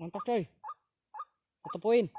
Mantap coy, 1 poin.